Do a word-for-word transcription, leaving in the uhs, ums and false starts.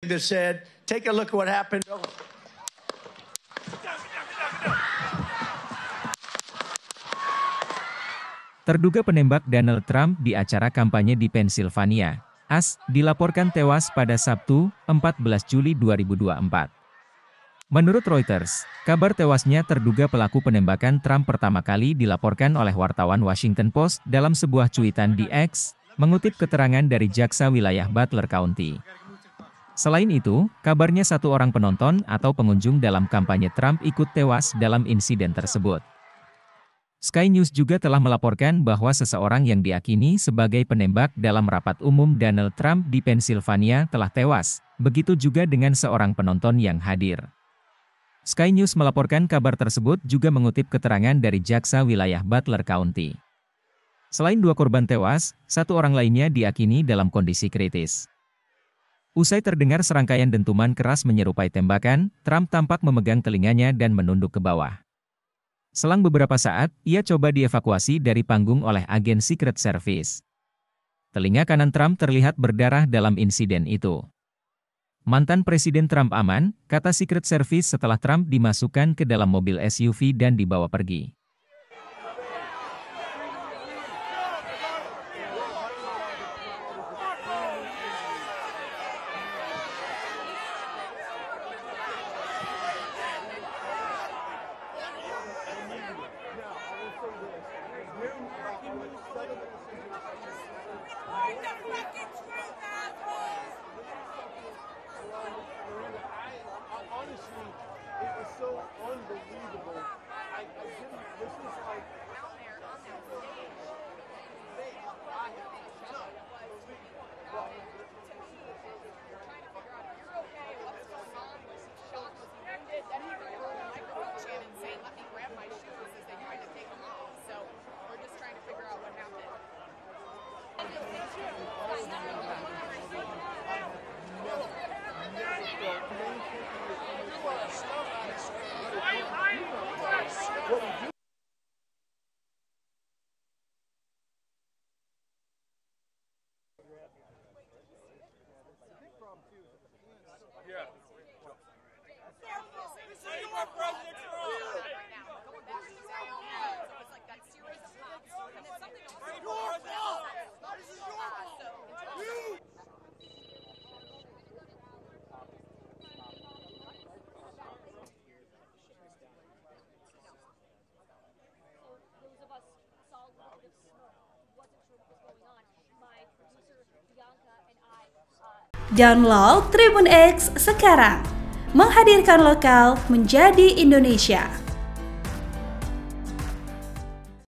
That said, take a look at what happened. Terduga penembak Donald Trump di acara kampanye di Pennsylvania, A S, dilaporkan tewas pada Sabtu, empat belas Juli dua ribu dua puluh empat. Menurut Reuters, kabar tewasnya terduga pelaku penembakan Trump pertama kali dilaporkan oleh wartawan Washington Post dalam sebuah cuitan di X, mengutip keterangan dari jaksa wilayah Butler County. Selain itu, kabarnya satu orang penonton atau pengunjung dalam kampanye Trump ikut tewas dalam insiden tersebut. Sky News juga telah melaporkan bahwa seseorang yang diakini sebagai penembak dalam rapat umum Donald Trump di Pennsylvania telah tewas, begitu juga dengan seorang penonton yang hadir. Sky News melaporkan kabar tersebut juga mengutip keterangan dari jaksa wilayah Butler County. Selain dua korban tewas, satu orang lainnya diakini dalam kondisi kritis. Usai terdengar serangkaian dentuman keras menyerupai tembakan, Trump tampak memegang telinganya dan menunduk ke bawah. Selang beberapa saat, ia coba dievakuasi dari panggung oleh agen Secret Service. Telinga kanan Trump terlihat berdarah dalam insiden itu. Mantan Presiden Trump aman, kata Secret Service setelah Trump dimasukkan ke dalam mobil S U V dan dibawa pergi. Download Tribun X sekarang, menghadirkan lokal menjadi Indonesia.